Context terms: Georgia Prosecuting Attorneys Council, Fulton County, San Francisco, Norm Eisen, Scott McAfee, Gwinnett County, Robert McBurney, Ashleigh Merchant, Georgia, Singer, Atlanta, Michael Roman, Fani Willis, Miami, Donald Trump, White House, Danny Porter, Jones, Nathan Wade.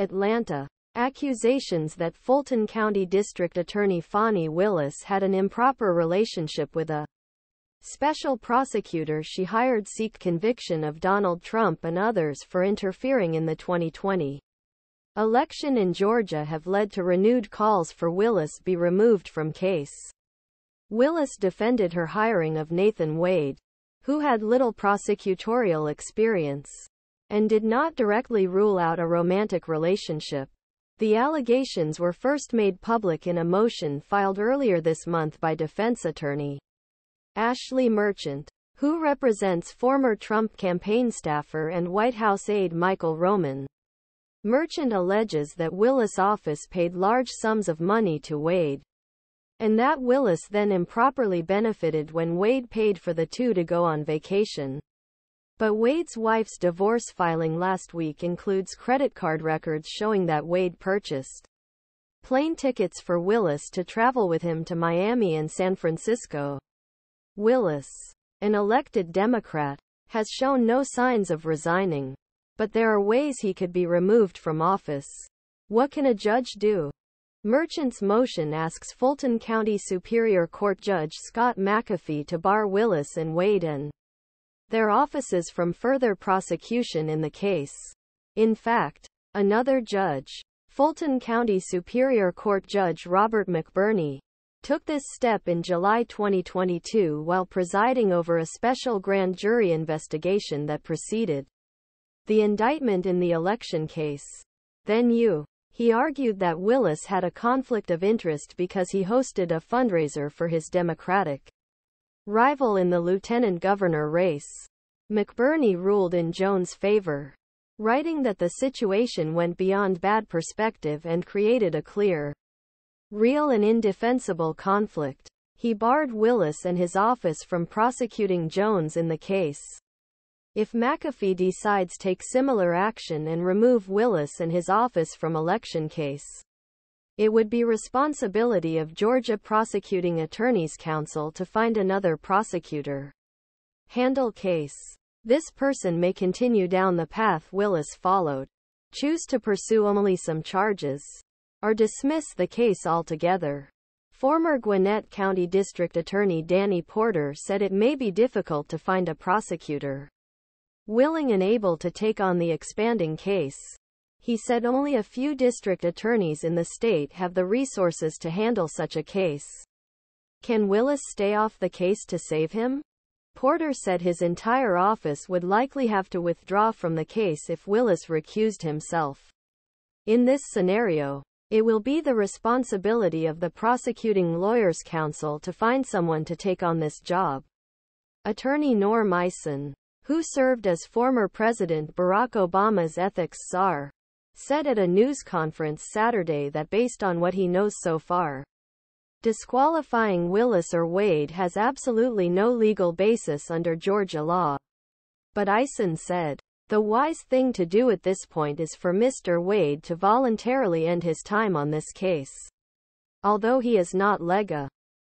Atlanta. Accusations that Fulton County District Attorney Fani Willis had an improper relationship with a special prosecutor she hired seek conviction of Donald Trump and others for interfering in the 2020 election in Georgia have led to renewed calls for Willis be removed from case. Willis defended her hiring of Nathan Wade, who had little prosecutorial experience and did not directly rule out a romantic relationship. The allegations were first made public in a motion filed earlier this month by defense attorney Ashleigh Merchant, who represents former Trump campaign staffer and White House aide Michael Roman. Merchant alleges that Willis' office paid large sums of money to Wade, and that Willis then improperly benefited when Wade paid for the two to go on vacation. But Wade's wife's divorce filing last week includes credit card records showing that Wade purchased plane tickets for Willis to travel with him to Miami and San Francisco. Willis, an elected Democrat, has shown no signs of resigning, but there are ways he could be removed from office. What can a judge do? Merchant's motion asks Fulton County Superior Court Judge Scott McAfee to bar Willis and Wade and their offices from further prosecution in the case. In fact, another judge, Fulton County Superior Court Judge Robert McBurney, took this step in July 2022 while presiding over a special grand jury investigation that preceded the indictment in the election case. He argued that Willis had a conflict of interest because he hosted a fundraiser for his Democratic rival in the lieutenant governor race. McBurney ruled in Jones' favor, writing that the situation went beyond bad perspective and created a clear, real and indefensible conflict. He barred Willis and his office from prosecuting Jones in the case. If McAfee decides to take similar action and remove Willis and his office from election case, it would be responsibility of Georgia Prosecuting Attorneys Council to find another prosecutor. Handle case. This person may continue down the path Willis followed, choose to pursue only some charges, or dismiss the case altogether. Former Gwinnett County District Attorney Danny Porter said it may be difficult to find a prosecutor willing and able to take on the expanding case. He said only a few district attorneys in the state have the resources to handle such a case. Can Willis stay off the case to save him? Porter said his entire office would likely have to withdraw from the case if Willis recused himself. In this scenario, it will be the responsibility of the Prosecuting Lawyers Council to find someone to take on this job. Attorney Norm Eisen, who served as former President Barack Obama's ethics czar, said at a news conference Saturday that based on what he knows so far, disqualifying Willis or Wade has absolutely no legal basis under Georgia law. But Eisen said, the wise thing to do at this point is for Mr. Wade to voluntarily end his time on this case. Although he is not lega